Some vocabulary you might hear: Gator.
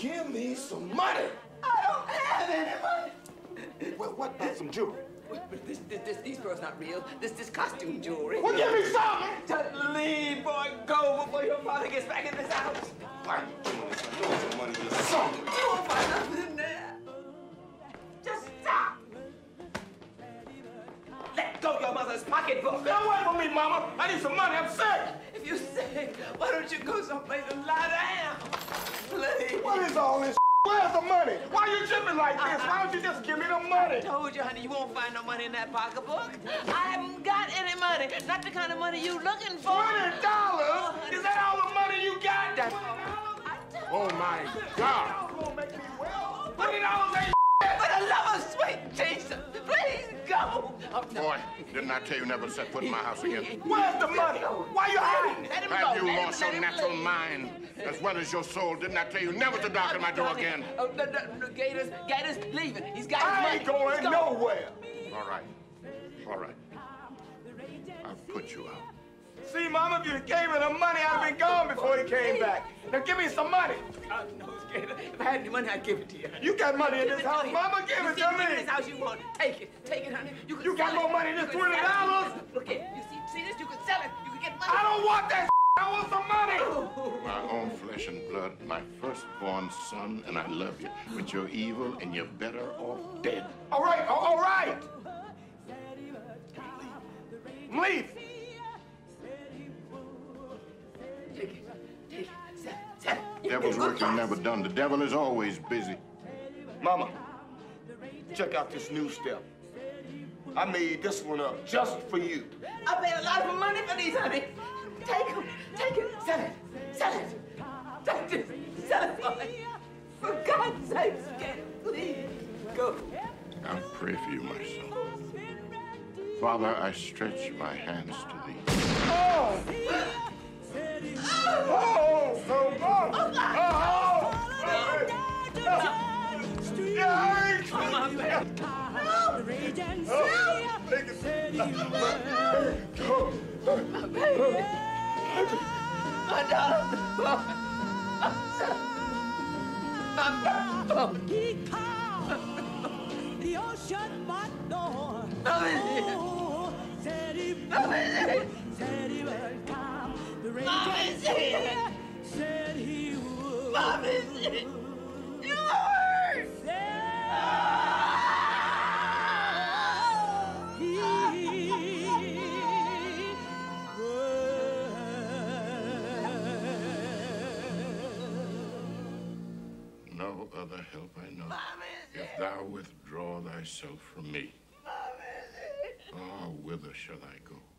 give me some money. I don't have any money. Well, what about some jewelry? These pearls not real. This costume jewelry. Well, give me some. Just leave, boy. Go before your father gets back in this house. Why are you doing this? I know some money in your song. You won't find nothing in there. Just stop. Let go of your mother's pocketbook. Don't wait for me, Mama. I need some money. I'm sick. If you're sick, why don't you go someplace and lie down? Please. What is all this? Where's the money? Why are you tripping like this? Why don't you just give me the money? I told you, honey, you won't find no money in that pocketbook. I haven't got any money. Not the kind of money you looking for. $20? Oh, is that all the money you got? That's all. Oh, my God. $20 won't make me well. $20 ain't shit. For the love of sweet Jesus, please go. Oh, no. Boy, didn't I tell you never to set foot in my house again? Where's the money? Why are you hiding it? Let him go. Have you lost your natural mind? As well as your soul, didn't I tell you never to knock on my door again? Oh, no, Gator's leaving. He's got his money. I ain't going nowhere. All right. I've put you out. See, Mama, if you gave me the money, I'd have been gone before he came back. Now give me some money. God knows, Gator. If I had any money, I'd give it to you. You got money in this house, Mama. Give it to me. In this house you want. Take it, honey. You got more money than $20? Look at you. See this? You could sell it. You could get money. I don't want that. I want some money! My own flesh and blood, my firstborn son, and I love you. But you're evil and you're better off dead. All right! Leave! Take it. Devil's work is never done. The devil is always busy. Mama, check out this new step. I made this one up just for you. I paid a lot of money for these, honey. Take it, sell it. Take this, sell it, boy. For God's sake, please go. I pray for you, my son. Father, I stretch my hands to thee. Oh, No other help I know, if thou withdraw thyself from me. Ah, whither shall I go?